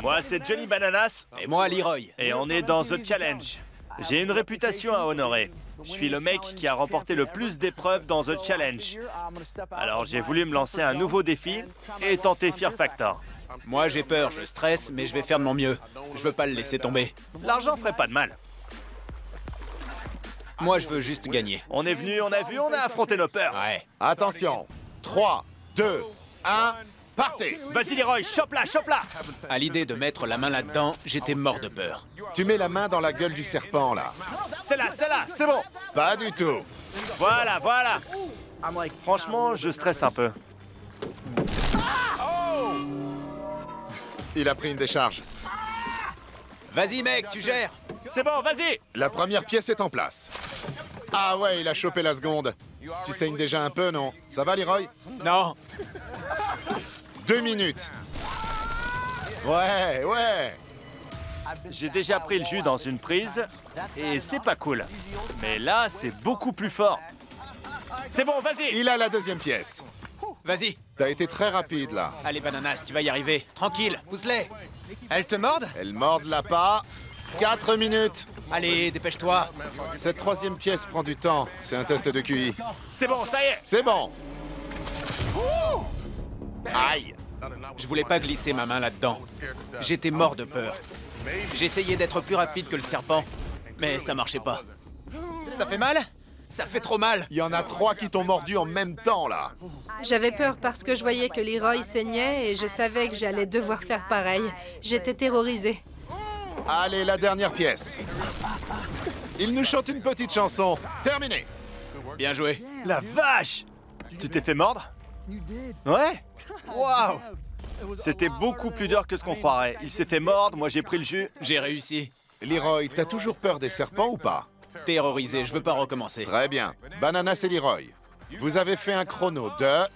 Moi, c'est Johnny Bananas. Et moi, Leroy. Et on est dans The Challenge. J'ai une réputation à honorer. Je suis le mec qui a remporté le plus d'épreuves dans The Challenge. Alors, j'ai voulu me lancer un nouveau défi et tenter Fear Factor. Moi, j'ai peur, je stresse, mais je vais faire de mon mieux. Je veux pas le laisser tomber. L'argent ferait pas de mal. Moi, je veux juste gagner. On est venu, on a vu, on a affronté nos peurs. Ouais. Attention. 3, 2, 1... Partez! Vas-y Leroy, chope-la, chope-la! À l'idée de mettre la main là-dedans, j'étais mort de peur. Tu mets la main dans la gueule du serpent, là. C'est là, c'est bon! Pas du tout! Voilà, voilà! Franchement, je stresse un peu. Il a pris une décharge. Vas-y mec, tu gères! C'est bon, vas-y! La première pièce est en place. Ah ouais, il a chopé la seconde. Tu saignes déjà un peu, non? Ça va Leroy? Non! 2 minutes. Ouais, ouais. J'ai déjà pris le jus dans une prise et c'est pas cool. Mais là, c'est beaucoup plus fort. C'est bon, vas-y. Il a la deuxième pièce. Vas-y. T'as été très rapide, là. Allez, Bananas, tu vas y arriver. Tranquille, pousse-les. Elle te morde? Elle morde la pas. 4 minutes. Allez, dépêche-toi. Cette troisième pièce prend du temps. C'est un test de QI. C'est bon, ça y est. C'est bon. Aïe! Je voulais pas glisser ma main là-dedans. J'étais mort de peur. J'essayais d'être plus rapide que le serpent, mais ça marchait pas. Ça fait mal? Ça fait trop mal! Il y en a 3 qui t'ont mordu en même temps, là! J'avais peur parce que je voyais que Leroy saignait et je savais que j'allais devoir faire pareil. J'étais terrorisée. Allez, la dernière pièce. Il nous chante une petite chanson. Terminé! Bien joué. La vache! Tu t'es fait mordre? Ouais? Waouh! C'était beaucoup plus dur que ce qu'on croirait. Il s'est fait mordre, moi j'ai pris le jus. J'ai réussi. Leroy, t'as toujours peur des serpents ou pas? Terrorisé, je veux pas recommencer. Très bien. Bananas et Leroy, vous avez fait un chrono de...